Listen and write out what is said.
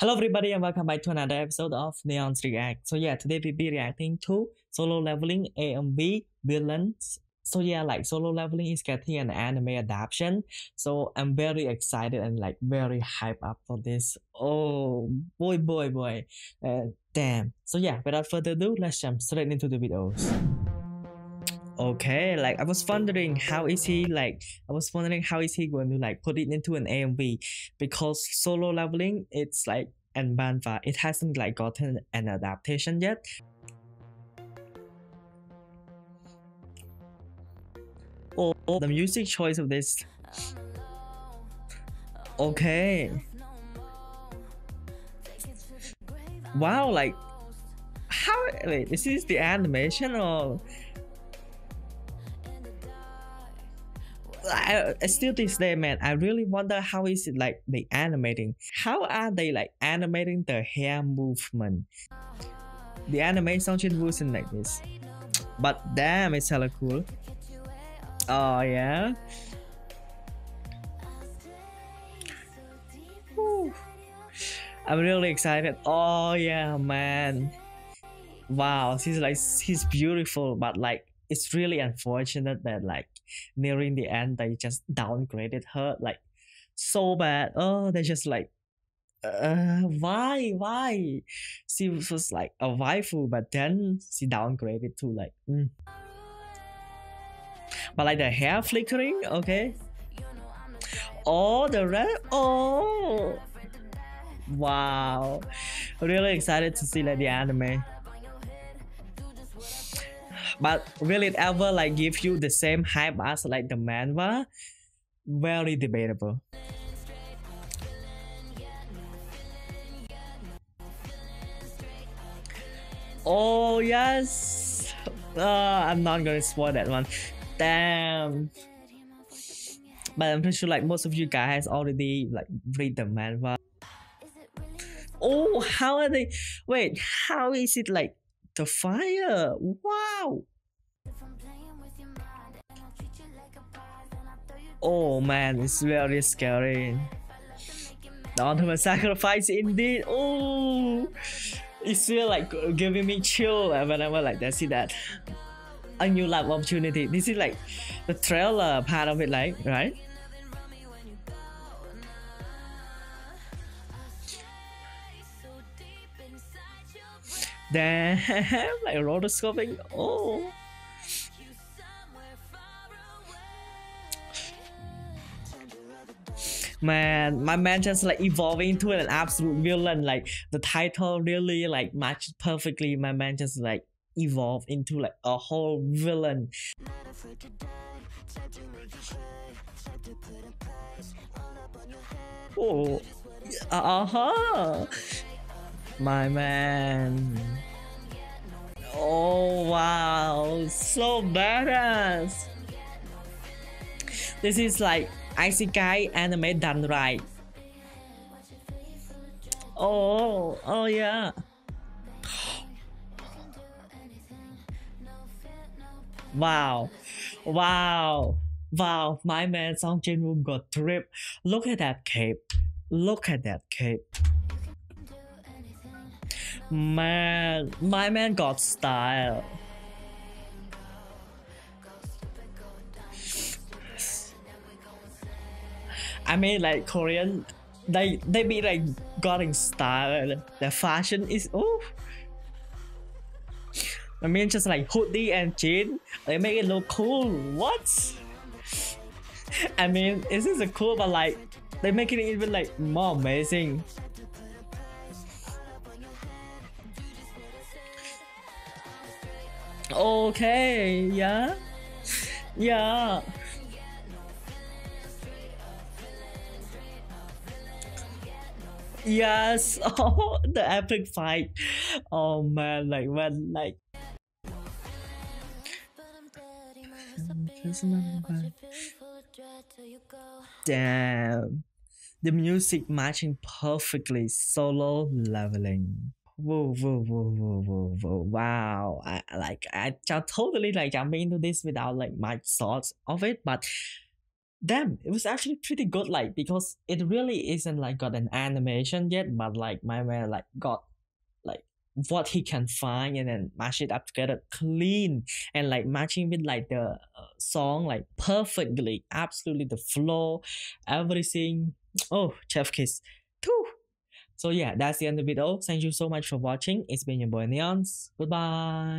Hello everybody and welcome back to another episode of Neonz Reacts. So yeah, today we'll be reacting to Solo Leveling AMV Villains. So yeah, like Solo Leveling is getting an anime adaptation. So I'm very excited and like very hyped up for this. Oh boy. Damn. So yeah, without further ado, let's jump straight into the videos. Okay, like I was wondering how is he going to like put it into an AMV, because Solo Leveling it's like and Manhwa, it hasn't like gotten an adaptation yet. Oh, the music choice of this. Okay. Wow, like how, wait, is this the animation or? I still this day, man, I really wonder how is it like they animating. How are they like animating the hair movement? The anime Song Jinwoo isn't like this, but damn, it's hella cool. Oh yeah. Whew. I'm really excited. Oh yeah, man. Wow, she's beautiful, but like it's really unfortunate that like nearing the end they just downgraded her like so bad. Oh, they just like why she was like a waifu, but then she downgraded to like but like the hair flickering. Okay. Oh, the red. Oh wow, really excited to see like the anime. But will it ever like give you the same hype as like the manhwa? Very debatable. Oh yes. I'm not gonna spoil that one. Damn. But I'm pretty sure like most of you guys already like read the manhwa. Oh, how are they? Wait, how is it like? The fire! Wow! Oh man, it's very scary. The ultimate sacrifice indeed. Oh, it's really like giving me chill whenever like I see that. A new life opportunity. This is like the trailer part of it, like, right? Damn, like rotoscoping. Oh, man, my man just like evolving into an absolute villain. Like the title really like matches perfectly. My man just like evolved into like a whole villain. Oh, my man. Oh wow, so badass. This is like isekai anime done right. Oh yeah. Wow, my man Song Jinwoo got tripped. Look at that cape. Man, my man got style. I mean, like Korean, they be like got in style. Their fashion is I mean, just like hoodie and jean, they make it look cool. What? I mean, this is cool, but like they make it even like more amazing. Okay, yeah. Yes, oh, the epic fight. Oh man, like when like damn, the music matching perfectly. Solo Leveling. Whoa. Wow, I just totally like jumping into this without like much thoughts of it, but damn, it was actually pretty good, like, because it really isn't like got an animation yet, but like my man like got like what he can find and then mash it up together clean and like matching with like the song like perfectly, absolutely the flow, everything. Oh, chef kiss too. So yeah, that's the end of the video. Thank you so much for watching. It's been your boy Neonz. Goodbye.